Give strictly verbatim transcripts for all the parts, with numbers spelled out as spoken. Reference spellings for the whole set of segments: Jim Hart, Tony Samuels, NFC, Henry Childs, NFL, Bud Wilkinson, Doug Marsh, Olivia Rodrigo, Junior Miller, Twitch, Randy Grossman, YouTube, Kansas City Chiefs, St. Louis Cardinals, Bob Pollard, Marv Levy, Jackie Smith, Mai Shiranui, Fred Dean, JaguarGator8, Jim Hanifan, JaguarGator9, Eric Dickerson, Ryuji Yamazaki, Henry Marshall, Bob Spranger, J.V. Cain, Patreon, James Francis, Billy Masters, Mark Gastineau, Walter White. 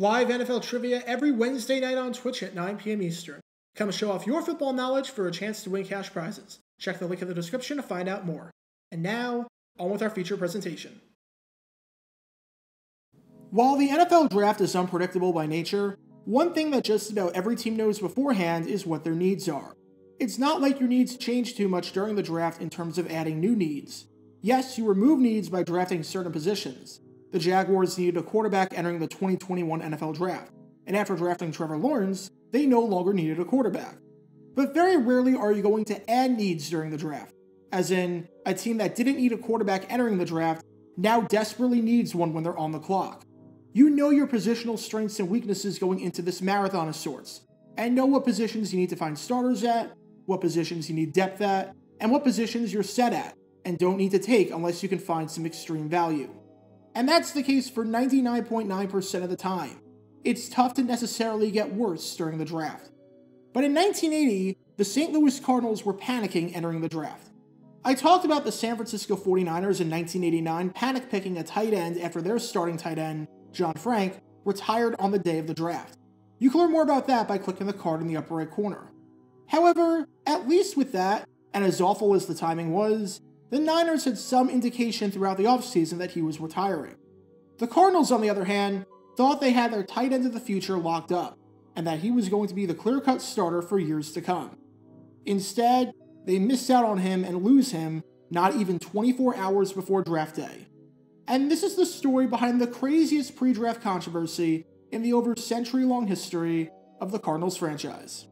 Live N F L trivia every Wednesday night on Twitch at nine p m Eastern. Come show off your football knowledge for a chance to win cash prizes. Check the link in the description to find out more. And now, on with our feature presentation. While the N F L draft is unpredictable by nature, one thing that just about every team knows beforehand is what their needs are. It's not like your needs change too much during the draft in terms of adding new needs. Yes, you remove needs by drafting certain positions. The Jaguars needed a quarterback entering the twenty twenty-one N F L Draft, and after drafting Trevor Lawrence, they no longer needed a quarterback. But very rarely are you going to add needs during the draft, as in, a team that didn't need a quarterback entering the draft now desperately needs one when they're on the clock. You know your positional strengths and weaknesses going into this marathon of sorts, and know what positions you need to find starters at, what positions you need depth at, and what positions you're set at, and don't need to take unless you can find some extreme value. And that's the case for ninety-nine point nine percent of the time. It's tough to necessarily get worse during the draft. But in nineteen eighty, the Saint Louis Cardinals were panicking entering the draft. I talked about the San Francisco forty-niners in nineteen eighty-nine panic picking a tight end after their starting tight end, John Frank, retired on the day of the draft. You can learn more about that by clicking the card in the upper right corner. However, at least with that, and as awful as the timing was, the Niners had some indication throughout the offseason that he was retiring. The Cardinals, on the other hand, thought they had their tight end of the future locked up, and that he was going to be the clear-cut starter for years to come. Instead, they miss out on him and lose him not even twenty-four hours before draft day. And this is the story behind the craziest pre-draft controversy in the over century-long history of the Cardinals franchise.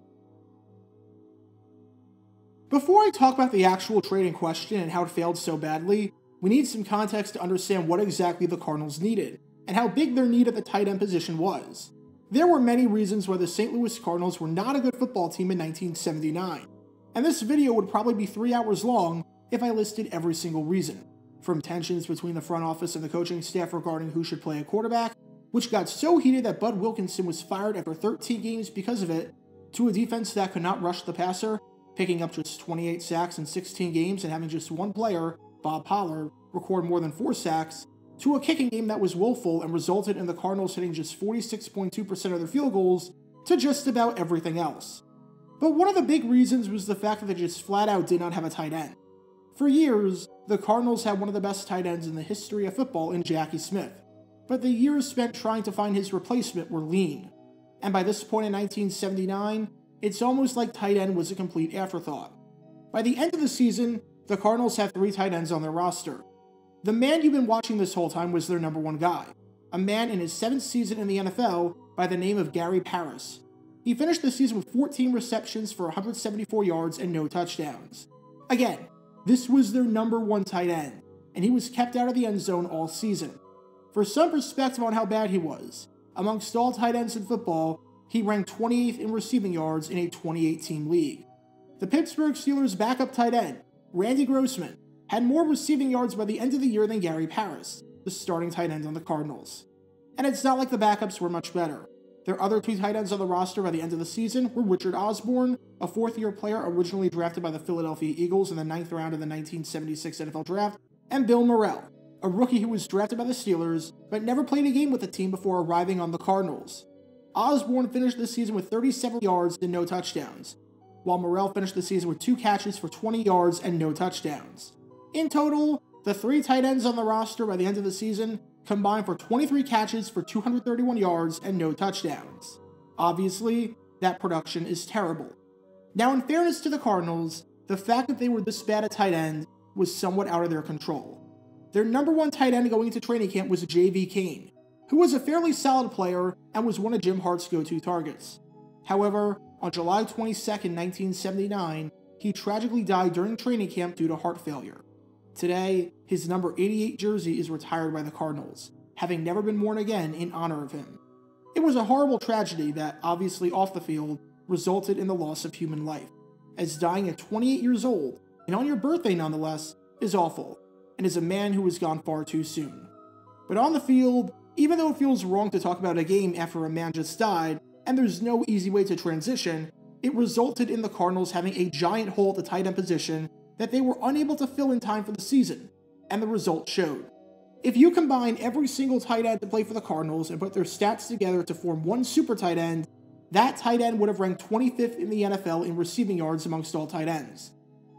Before I talk about the actual trade in question and how it failed so badly, we need some context to understand what exactly the Cardinals needed, and how big their need at the tight end position was. There were many reasons why the Saint Louis Cardinals were not a good football team in nineteen seventy-nine, and this video would probably be three hours long if I listed every single reason, from tensions between the front office and the coaching staff regarding who should play a quarterback, which got so heated that Bud Wilkinson was fired after thirteen games because of it, to a defense that could not rush the passer, picking up just twenty-eight sacks in sixteen games and having just one player, Bob Pollard, record more than four sacks, to a kicking game that was woeful and resulted in the Cardinals hitting just forty-six point two percent of their field goals to just about everything else. But one of the big reasons was the fact that they just flat out did not have a tight end. For years, the Cardinals had one of the best tight ends in the history of football in Jackie Smith, but the years spent trying to find his replacement were lean. And by this point in nineteen seventy-nine, it's almost like tight end was a complete afterthought. By the end of the season, the Cardinals had three tight ends on their roster. The man you've been watching this whole time was their number one guy, a man in his seventh season in the N F L by the name of Gary Paris. He finished the season with fourteen receptions for one hundred seventy-four yards and no touchdowns. Again, this was their number one tight end, and he was kept out of the end zone all season. For some perspective on how bad he was, amongst all tight ends in football, he ranked twenty-eighth in receiving yards in a twenty-eight team league. The Pittsburgh Steelers' backup tight end, Randy Grossman, had more receiving yards by the end of the year than Gary Paris, the starting tight end on the Cardinals. And it's not like the backups were much better. Their other two tight ends on the roster by the end of the season were Richard Osborne, a fourth-year player originally drafted by the Philadelphia Eagles in the ninth round of the nineteen seventy-six N F L Draft, and Bill Morrell, a rookie who was drafted by the Steelers but never played a game with the team before arriving on the Cardinals. Osborne finished the season with thirty-seven yards and no touchdowns, while Morrell finished the season with two catches for twenty yards and no touchdowns. In total, the three tight ends on the roster by the end of the season combined for twenty-three catches for two hundred thirty-one yards and no touchdowns. Obviously, that production is terrible. Now, in fairness to the Cardinals, the fact that they were this bad at tight end was somewhat out of their control. Their number one tight end going into training camp was J V. Cain, who was a fairly solid player and was one of Jim Hart's go-to targets. However, on July twenty-second, nineteen seventy-nine, he tragically died during training camp due to heart failure. Today, his number eighty-eight jersey is retired by the Cardinals, having never been worn again in honor of him. It was a horrible tragedy that, obviously off the field, resulted in the loss of human life, as dying at twenty-eight years old, and on your birthday nonetheless, is awful, and is a man who has gone far too soon. But on the field, even though it feels wrong to talk about a game after a man just died, and there's no easy way to transition, it resulted in the Cardinals having a giant hole at the tight end position that they were unable to fill in time for the season, and the result showed. If you combine every single tight end to play for the Cardinals and put their stats together to form one super tight end, that tight end would have ranked twenty-fifth in the N F L in receiving yards amongst all tight ends.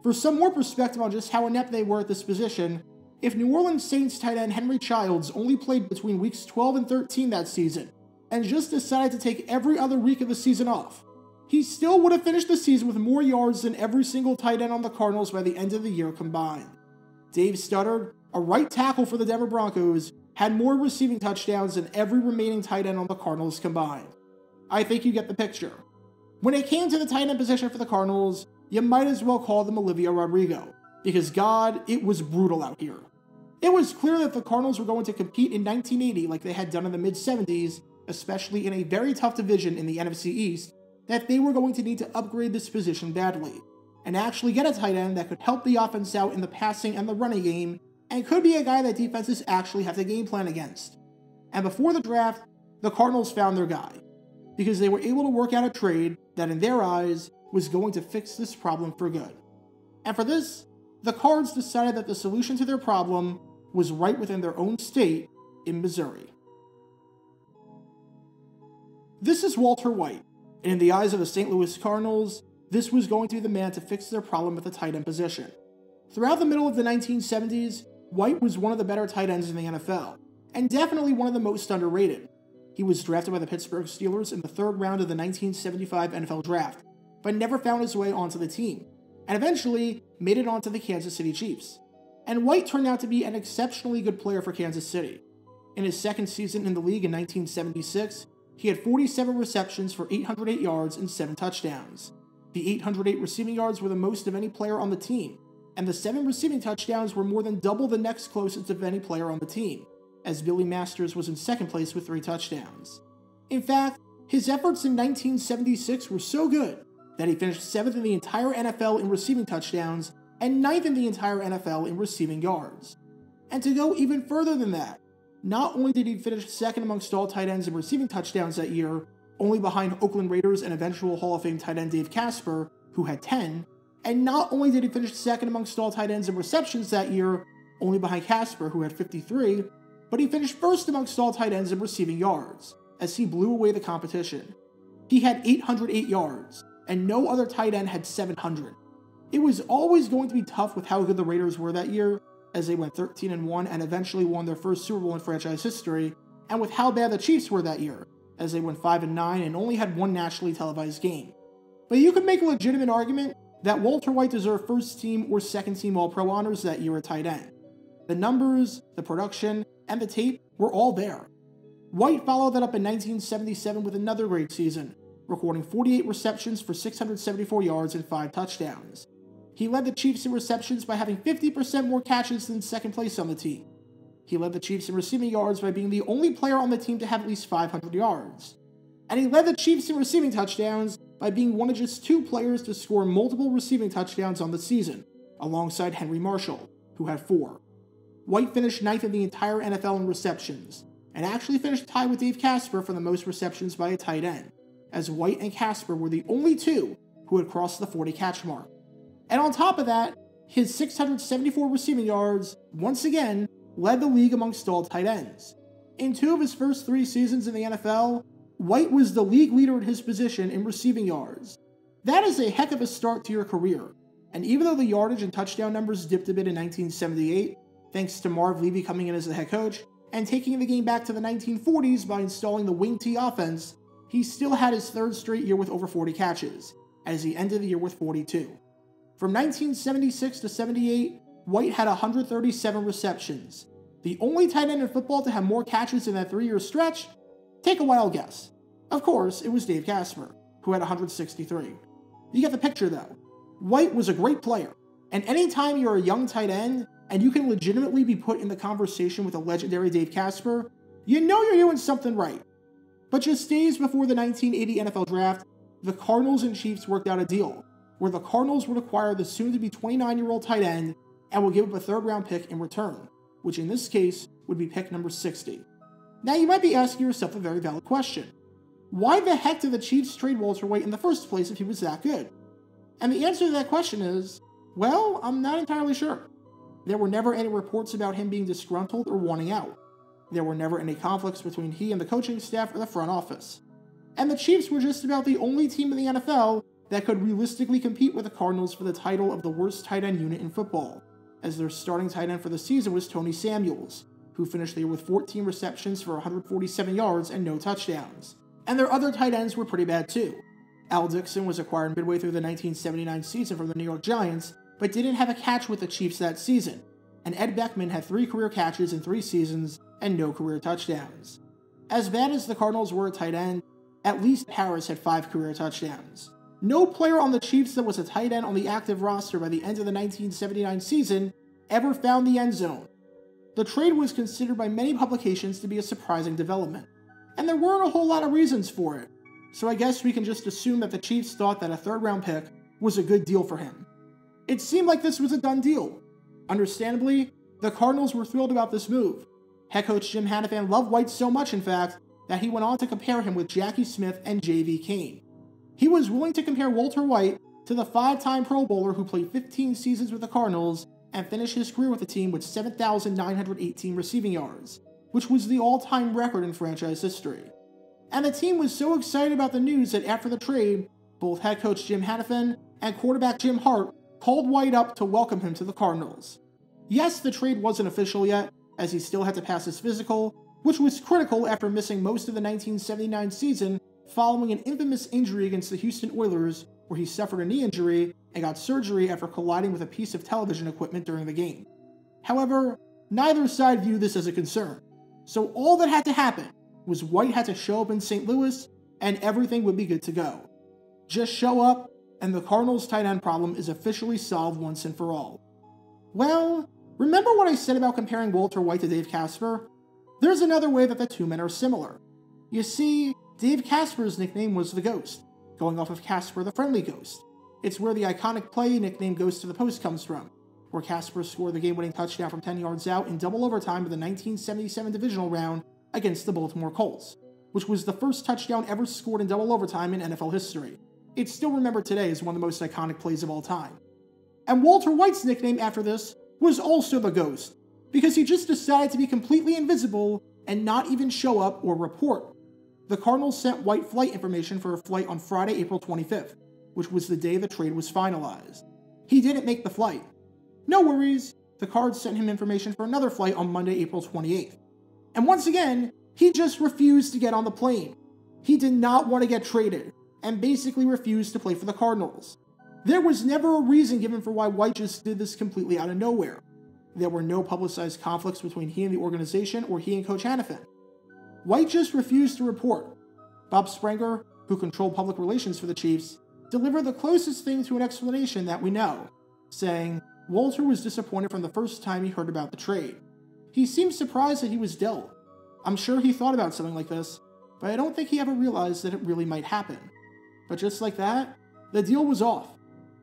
For some more perspective on just how inept they were at this position, if New Orleans Saints tight end Henry Childs only played between weeks twelve and thirteen that season, and just decided to take every other week of the season off, he still would have finished the season with more yards than every single tight end on the Cardinals by the end of the year combined. Dave Stutter, a right tackle for the Denver Broncos, had more receiving touchdowns than every remaining tight end on the Cardinals combined. I think you get the picture. When it came to the tight end position for the Cardinals, you might as well call them Olivia Rodrigo, because God, it was brutal out here. It was clear that the Cardinals were going to compete in nineteen eighty like they had done in the mid seventies, especially in a very tough division in the N F C East, that they were going to need to upgrade this position badly, and actually get a tight end that could help the offense out in the passing and the running game, and could be a guy that defenses actually have to game plan against. And before the draft, the Cardinals found their guy, because they were able to work out a trade that in their eyes was going to fix this problem for good. And for this, the Cards decided that the solution to their problem was right within their own state in Missouri. This is Walter White, and in the eyes of the Saint Louis Cardinals, this was going to be the man to fix their problem at the tight end position. Throughout the middle of the nineteen seventies, White was one of the better tight ends in the N F L, and definitely one of the most underrated. He was drafted by the Pittsburgh Steelers in the third round of the nineteen seventy-five N F L Draft, but never found his way onto the team, and eventually made it onto the Kansas City Chiefs. And White turned out to be an exceptionally good player for Kansas City. In his second season in the league in nineteen seventy-six, he had forty-seven receptions for eight hundred eight yards and seven touchdowns. The eight hundred eight receiving yards were the most of any player on the team, and the seven receiving touchdowns were more than double the next closest of any player on the team, as Billy Masters was in second place with three touchdowns. In fact, his efforts in nineteen seventy-six were so good that he finished seventh in the entire N F L in receiving touchdowns and ninth in the entire N F L in receiving yards. And to go even further than that, not only did he finish second amongst all tight ends in receiving touchdowns that year, only behind Oakland Raiders and eventual Hall of Fame tight end Dave Casper, who had ten, and not only did he finish second amongst all tight ends in receptions that year, only behind Casper, who had fifty-three, but he finished first amongst all tight ends in receiving yards, as he blew away the competition. He had eight hundred eight yards, and no other tight end had seven hundred. It was always going to be tough with how good the Raiders were that year, as they went thirteen and one and eventually won their first Super Bowl in franchise history, and with how bad the Chiefs were that year, as they went five and nine and only had one nationally televised game. But you could make a legitimate argument that Walter White deserved first-team or second-team All-Pro honors that year at tight end. The numbers, the production, and the tape were all there. White followed that up in nineteen seventy-seven with another great season, recording forty-eight receptions for six hundred seventy-four yards and five touchdowns. He led the Chiefs in receptions by having fifty percent more catches than second place on the team. He led the Chiefs in receiving yards by being the only player on the team to have at least five hundred yards. And he led the Chiefs in receiving touchdowns by being one of just two players to score multiple receiving touchdowns on the season, alongside Henry Marshall, who had four. White finished ninth in the entire N F L in receptions, and actually finished tied with Dave Casper for the most receptions by a tight end, as White and Casper were the only two who had crossed the forty catch mark. And on top of that, his six hundred seventy-four receiving yards, once again, led the league amongst all tight ends. In two of his first three seasons in the N F L, White was the league leader at his position in receiving yards. That is a heck of a start to your career, and even though the yardage and touchdown numbers dipped a bit in nineteen seventy-eight, thanks to Marv Levy coming in as the head coach and taking the game back to the nineteen forties by installing the wing T offense, he still had his third straight year with over forty catches, as he ended the year with forty-two. From nineteen seventy-six to seventy-eight, White had one hundred thirty-seven receptions, the only tight end in football to have more catches in that three-year stretch. Take a wild guess. Of course, it was Dave Casper, who had one hundred sixty-three. You get the picture though. White was a great player, and anytime you're a young tight end and you can legitimately be put in the conversation with a legendary Dave Casper, you know you're doing something right. But just days before the nineteen eighty N F L Draft, the Cardinals and Chiefs worked out a deal, where the Cardinals would acquire the soon-to-be twenty-nine-year-old tight end and would give up a third-round pick in return, which in this case would be pick number sixty. Now you might be asking yourself a very valid question. Why the heck did the Chiefs trade Walter White in the first place if he was that good? And the answer to that question is, well, I'm not entirely sure. There were never any reports about him being disgruntled or wanting out. There were never any conflicts between he and the coaching staff or the front office. And the Chiefs were just about the only team in the N F L that could realistically compete with the Cardinals for the title of the worst tight end unit in football, as their starting tight end for the season was Tony Samuels, who finished the year with fourteen receptions for one hundred forty-seven yards and no touchdowns. And their other tight ends were pretty bad too. Al Dixon was acquired midway through the nineteen seventy-nine season from the New York Giants, but didn't have a catch with the Chiefs that season, and Ed Beckman had three career catches in three seasons and no career touchdowns. As bad as the Cardinals were at tight end, at least Paris had five career touchdowns. No player on the Chiefs that was a tight end on the active roster by the end of the nineteen seventy-nine season ever found the end zone. The trade was considered by many publications to be a surprising development, and there weren't a whole lot of reasons for it, so I guess we can just assume that the Chiefs thought that a third round pick was a good deal for him. It seemed like this was a done deal. Understandably, the Cardinals were thrilled about this move. Head coach Jim Hanifan loved White so much, in fact, that he went on to compare him with Jackie Smith and J V Cain. He was willing to compare Walter White to the five-time Pro Bowler who played fifteen seasons with the Cardinals and finished his career with the team with seven thousand nine hundred eighteen receiving yards, which was the all-time record in franchise history. And the team was so excited about the news that after the trade, both head coach Jim Hanifan and quarterback Jim Hart called White up to welcome him to the Cardinals. Yes, the trade wasn't official yet, as he still had to pass his physical, which was critical after missing most of the nineteen seventy-nine season following an infamous injury against the Houston Oilers, where he suffered a knee injury and got surgery after colliding with a piece of television equipment during the game. However, neither side viewed this as a concern, so all that had to happen was White had to show up in Saint Louis and everything would be good to go. Just show up, and the Cardinals' tight end problem is officially solved once and for all. Well, remember what I said about comparing Walter White to Dave Casper? There's another way that the two men are similar. You see, Dave Casper's nickname was the Ghost, going off of Casper the Friendly Ghost. It's where the iconic play nicknamed Ghost to the Post comes from, where Casper scored the game-winning touchdown from ten yards out in double overtime of the nineteen seventy-seven divisional round against the Baltimore Colts, which was the first touchdown ever scored in double overtime in N F L history. It's still remembered today as one of the most iconic plays of all time. And Walter White's nickname after this was also the Ghost, because he just decided to be completely invisible and not even show up or report. The Cardinals sent White flight information for a flight on Friday, April twenty-fifth, which was the day the trade was finalized. He didn't make the flight. No worries, the Cards sent him information for another flight on Monday, April twenty-eighth. And once again, he just refused to get on the plane. He did not want to get traded, and basically refused to play for the Cardinals. There was never a reason given for why White just did this completely out of nowhere. There were no publicized conflicts between he and the organization or he and Coach Hanifan. White just refused to report. Bob Spranger, who controlled public relations for the Chiefs, delivered the closest thing to an explanation that we know, saying Walter was disappointed from the first time he heard about the trade. He seemed surprised that he was dealt. I'm sure he thought about something like this, but I don't think he ever realized that it really might happen. But just like that, the deal was off.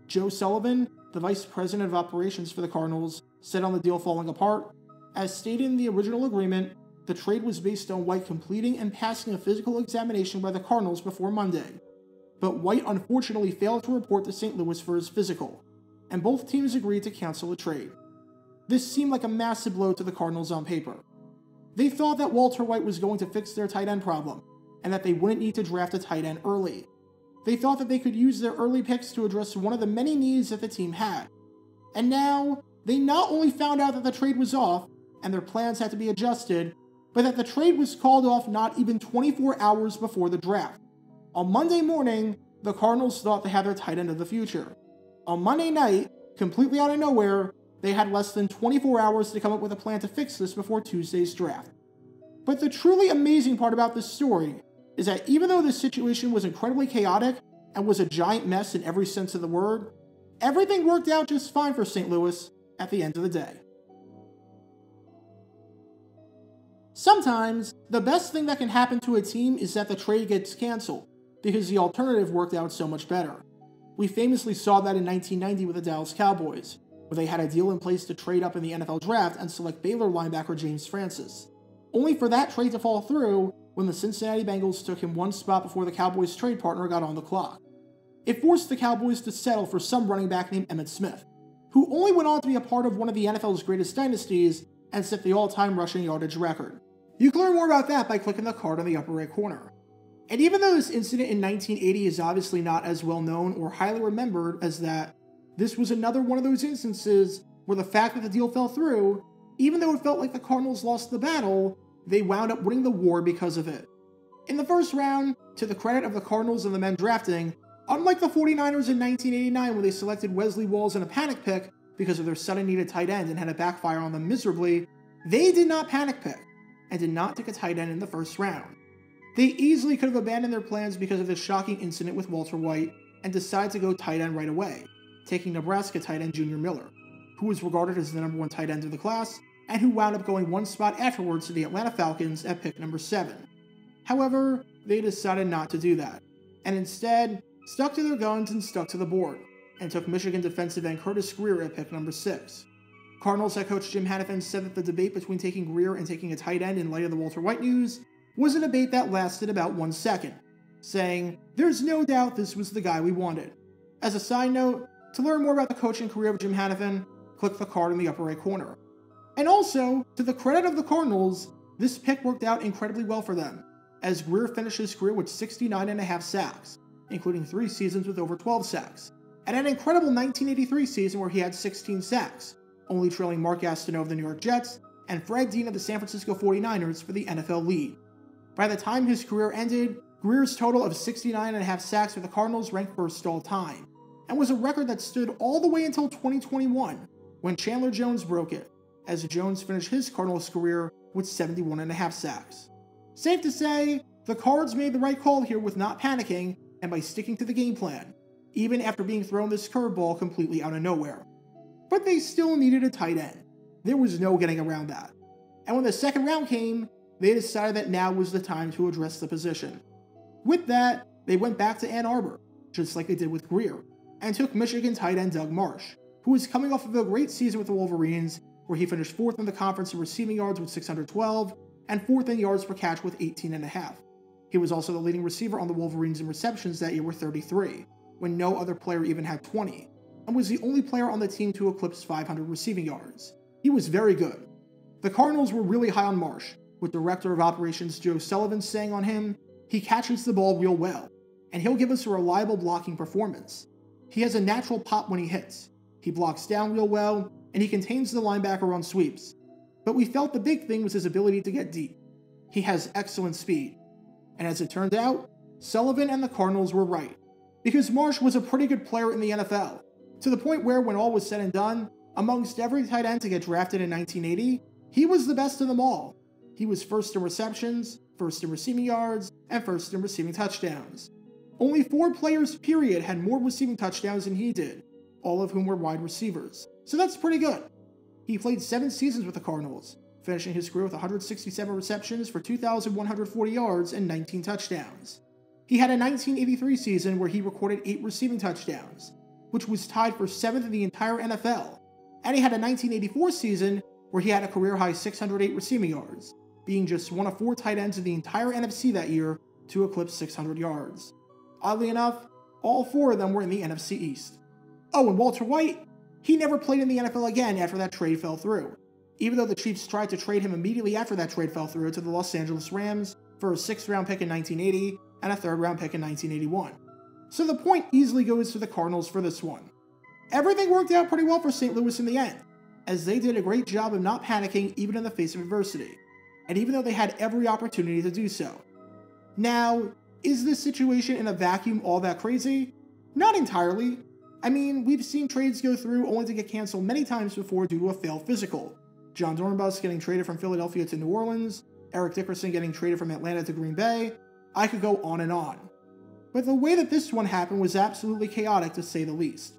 Joe Sullivan, the vice president of operations for the Cardinals, said on the deal falling apart, as stated in the original agreement, the trade was based on White completing and passing a physical examination by the Cardinals before Monday. But White unfortunately failed to report to Saint Louis for his physical, and both teams agreed to cancel the trade. This seemed like a massive blow to the Cardinals on paper. They thought that Walter White was going to fix their tight end problem, and that they wouldn't need to draft a tight end early. They thought that they could use their early picks to address one of the many needs that the team had. And now, they not only found out that the trade was off, and their plans had to be adjusted, but that the trade was called off not even twenty-four hours before the draft. On Monday morning, the Cardinals thought they had their tight end of the future. On Monday night, completely out of nowhere, they had less than twenty-four hours to come up with a plan to fix this before Tuesday's draft. But the truly amazing part about this story is that even though this situation was incredibly chaotic and was a giant mess in every sense of the word, everything worked out just fine for Saint Louis at the end of the day. Sometimes, the best thing that can happen to a team is that the trade gets canceled, because the alternative worked out so much better. We famously saw that in nineteen ninety with the Dallas Cowboys, where they had a deal in place to trade up in the N F L draft and select Baylor linebacker James Francis, only for that trade to fall through when the Cincinnati Bengals took him one spot before the Cowboys' trade partner got on the clock. It forced the Cowboys to settle for some running back named Emmitt Smith, who only went on to be a part of one of the N F L's greatest dynasties and set the all-time rushing yardage record. You can learn more about that by clicking the card in the upper right corner. And even though this incident in nineteen eighty is obviously not as well known or highly remembered as that, this was another one of those instances where the fact that the deal fell through, even though it felt like the Cardinals lost the battle, they wound up winning the war because of it. In the first round, to the credit of the Cardinals and the men drafting, unlike the forty-niners in nineteen eighty-nine when they selected Wesley Walls in a panic pick because of their sudden need at tight end and had a backfire on them miserably, they did not panic pick and did not take a tight end in the first round. They easily could have abandoned their plans because of this shocking incident with Walter White and decided to go tight end right away, taking Nebraska tight end Junior Miller, who was regarded as the number one tight end of the class and who wound up going one spot afterwards to the Atlanta Falcons at pick number seven. However, they decided not to do that, and instead stuck to their guns and stuck to the board, and took Michigan defensive end Curtis Greer at pick number six. Cardinals head coach Jim Hanifan said that the debate between taking Greer and taking a tight end in light of the Walter White news was a debate that lasted about one second, saying, "There's no doubt this was the guy we wanted." As a side note, to learn more about the coaching career of Jim Hanifan, click the card in the upper right corner. And also, to the credit of the Cardinals, this pick worked out incredibly well for them, as Greer finished his career with sixty-nine and a half sacks, including three seasons with over twelve sacks, and an incredible nineteen eighty-three season where he had sixteen sacks, only trailing Mark Gastineau of the New York Jets and Fred Dean of the San Francisco forty-niners for the N F L lead. By the time his career ended, Greer's total of sixty-nine and a half sacks for the Cardinals ranked first all time, and was a record that stood all the way until twenty twenty-one, when Chandler Jones broke it, as Jones finished his Cardinals career with seventy-one and a half sacks. Safe to say, the Cards made the right call here with not panicking and by sticking to the game plan, even after being thrown this curveball completely out of nowhere. But they still needed a tight end. There was no getting around that. And when the second round came, they decided that now was the time to address the position. With that, they went back to Ann Arbor, just like they did with Greer, and took Michigan tight end Doug Marsh, who was coming off of a great season with the Wolverines, where he finished fourth in the conference in receiving yards with six hundred twelve, and fourth in yards per catch with eighteen and a half. He was also the leading receiver on the Wolverines in receptions that year with thirty-three, when no other player even had twenty, and was the only player on the team to eclipse five hundred receiving yards. He was very good. The Cardinals were really high on Marsh, with Director of Operations Joe Sullivan saying on him, "He catches the ball real well, and he'll give us a reliable blocking performance. He has a natural pop when he hits, he blocks down real well, and he contains the linebacker on sweeps. But we felt the big thing was his ability to get deep. He has excellent speed." And as it turned out, Sullivan and the Cardinals were right, because Marsh was a pretty good player in the N F L, to the point where when all was said and done, amongst every tight end to get drafted in nineteen eighty, he was the best of them all. He was first in receptions, first in receiving yards, and first in receiving touchdowns. Only four players period had more receiving touchdowns than he did, all of whom were wide receivers, so that's pretty good. He played seven seasons with the Cardinals, finishing his career with one hundred sixty-seven receptions for two thousand one hundred forty yards and nineteen touchdowns. He had a nineteen eighty-three season where he recorded eight receiving touchdowns, which was tied for seventh in the entire N F L, and he had a nineteen eighty-four season where he had a career-high six hundred eight receiving yards, being just one of four tight ends in the entire N F C that year to eclipse six hundred yards. Oddly enough, all four of them were in the N F C East. Oh, and Walter White, he never played in the N F L again after that trade fell through, even though the Chiefs tried to trade him immediately after that trade fell through to the Los Angeles Rams for a sixth round pick in nineteen eighty and a third round pick in nineteen eighty-one. So the point easily goes to the Cardinals for this one. Everything worked out pretty well for Saint Louis in the end, as they did a great job of not panicking even in the face of adversity, and even though they had every opportunity to do so. Now, is this situation in a vacuum all that crazy? Not entirely. I mean, we've seen trades go through only to get canceled many times before due to a failed physical. John Dornbus getting traded from Philadelphia to New Orleans, Eric Dickerson getting traded from Atlanta to Green Bay. I could go on and on. But the way that this one happened was absolutely chaotic, to say the least.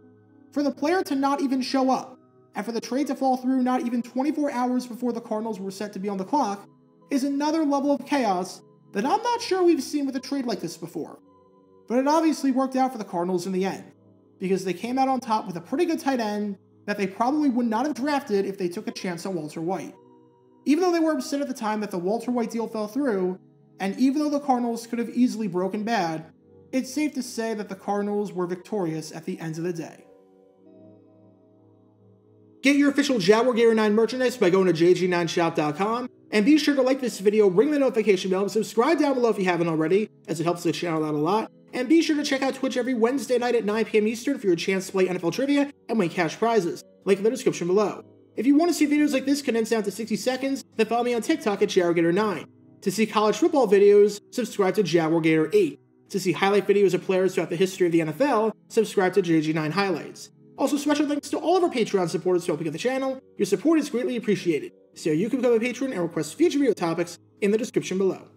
For the player to not even show up, and for the trade to fall through not even twenty-four hours before the Cardinals were set to be on the clock, is another level of chaos that I'm not sure we've seen with a trade like this before. But it obviously worked out for the Cardinals in the end, because they came out on top with a pretty good tight end that they probably would not have drafted if they took a chance on Walter White. Even though they were upset at the time that the Walter White deal fell through, and even though the Cardinals could have easily broken bad, it's safe to say that the Cardinals were victorious at the end of the day. Get your official Jaguar Gary nine merchandise by going to j g nine shop dot com. And be sure to like this video, ring the notification bell, and subscribe down below if you haven't already, as it helps the channel out a lot. And be sure to check out Twitch every Wednesday night at nine p m Eastern for your chance to play N F L trivia and win cash prizes. Link in the description below. If you want to see videos like this condensed down to sixty seconds, then follow me on TikTok at Jaguar Gator nine. To see college football videos, subscribe to Jaguar Gator eight. To see highlight videos of players throughout the history of the N F L, subscribe to J G nine Highlights. Also, special thanks to all of our Patreon supporters for helping out the channel. Your support is greatly appreciated. So you can become a patron and request future video topics in the description below.